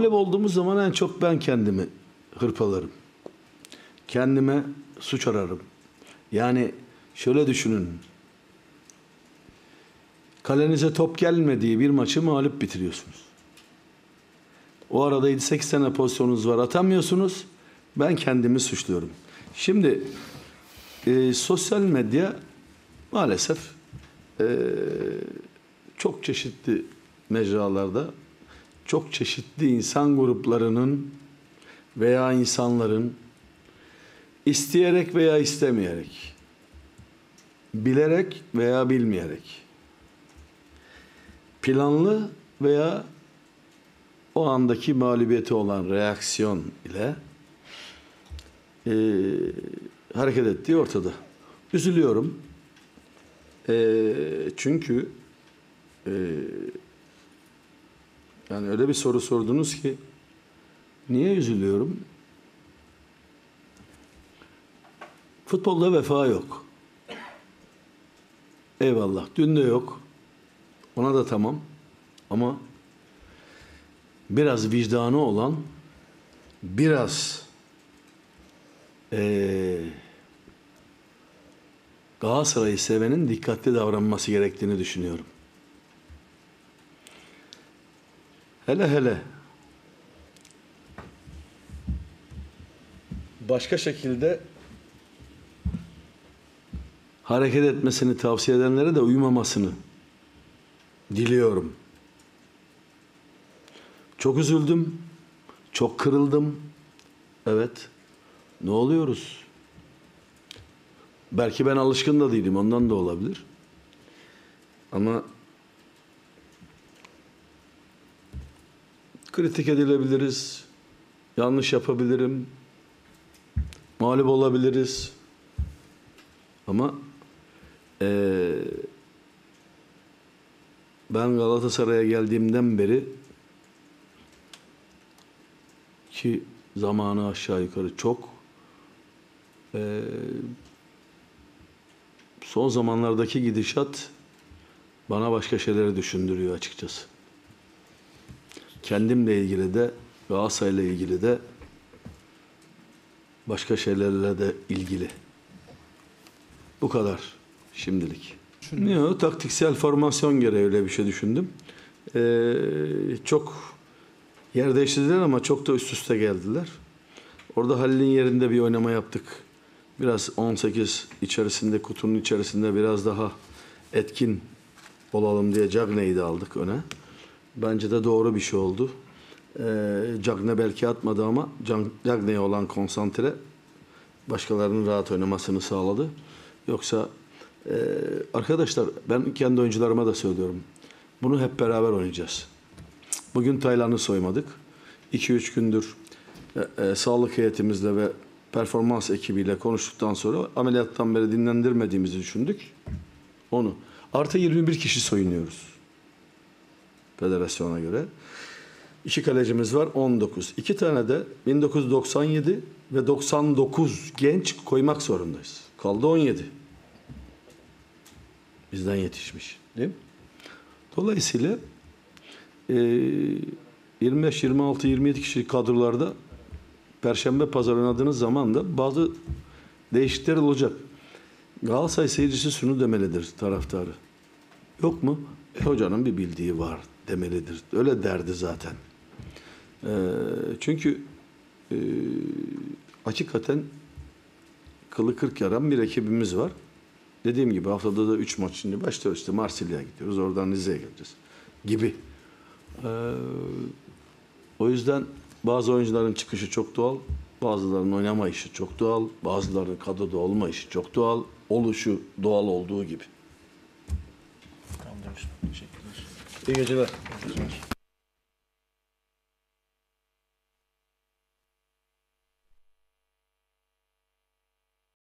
Mağlup olduğumuz zaman en çok ben kendimi hırpalarım. Kendime suç ararım. Yani şöyle düşünün. Kalenize top gelmediği bir maçı mağlup bitiriyorsunuz. O arada 7-8 tane pozisyonunuz var, atamıyorsunuz. Ben kendimi suçluyorum. Şimdi sosyal medya maalesef çok çeşitli mecralarda çok çeşitli insan gruplarının veya insanların isteyerek veya istemeyerek, bilerek veya bilmeyerek, planlı veya o andaki mağlubiyeti olan reaksiyon ile hareket ettiği ortada. Üzülüyorum. Çünkü yani öyle bir soru sordunuz ki niye üzülüyorum? Futbolda vefa yok. Eyvallah. Dün de yok. Ona da tamam. Ama biraz vicdanı olan, biraz Galatasaray'ı sevenin dikkatli davranması gerektiğini düşünüyorum. Hele hele başka şekilde hareket etmesini tavsiye edenlere de uymamasını diliyorum. Çok üzüldüm. Çok kırıldım. Evet. Ne oluyoruz? Belki ben alışkın da değilim. Ondan da olabilir. Ama kritik edilebiliriz. Yanlış yapabilirim. Mağlup olabiliriz. Ama ben Galatasaray'a geldiğimden beri ki zamanı aşağı yukarı çok son zamanlardaki gidişat bana başka şeyleri düşündürüyor açıkçası. Kendimle ilgili de Galatasaray'la ilgili de başka şeylerle de ilgili. Bu kadar şimdilik. Yo, taktiksel formasyon gereği öyle bir şey düşündüm. Çok yer değiştirdiler ama çok da üst üste geldiler. Orada Halil'in yerinde bir oynama yaptık. Biraz 18 içerisinde, kutunun içerisinde biraz daha etkin olalım diye Diagne'yi de aldık öne. Bence de doğru bir şey oldu. Diagne belki atmadı ama Diagne'ye olan konsantre başkalarının rahat oynamasını sağladı. Yoksa arkadaşlar ben kendi oyuncularıma da söylüyorum. Bunu hep beraber oynayacağız. Bugün Taylan'ı soymadık. 2-3 gündür sağlık heyetimizle ve performans ekibiyle konuştuktan sonra ameliyattan beri dinlendirmediğimizi düşündük. Onu. Artı 21 kişi soyunuyoruz. Federasyona göre. 2 kalecimiz var 19. 2 tane de 1997 ve 99 genç koymak zorundayız. Kaldı 17. Bizden yetişmiş. Değil mi? Dolayısıyla 25, 26, 27 kişilik kadrolarda Perşembe Pazar oynadığınız zaman da bazı değişiklikler olacak. Galatasaray seyircisi şunu demelidir taraftarı. Yok mu? Hocanın bir bildiği var demelidir. Öyle derdi zaten. Çünkü hakikaten kılı kırk yaran bir ekibimiz var. Dediğim gibi haftada da 3 maç şimdi başlıyoruz. İşte Marsilya'ya gidiyoruz. Oradan Rize'ye geleceğiz. Gibi. O yüzden bazı oyuncuların çıkışı çok doğal. Bazılarının oynama işi çok doğal. Bazılarının kadroda olma işi çok doğal. Oluşu doğal olduğu gibi. Tamam, teşekkürler. İyi geceler. İyi geceler.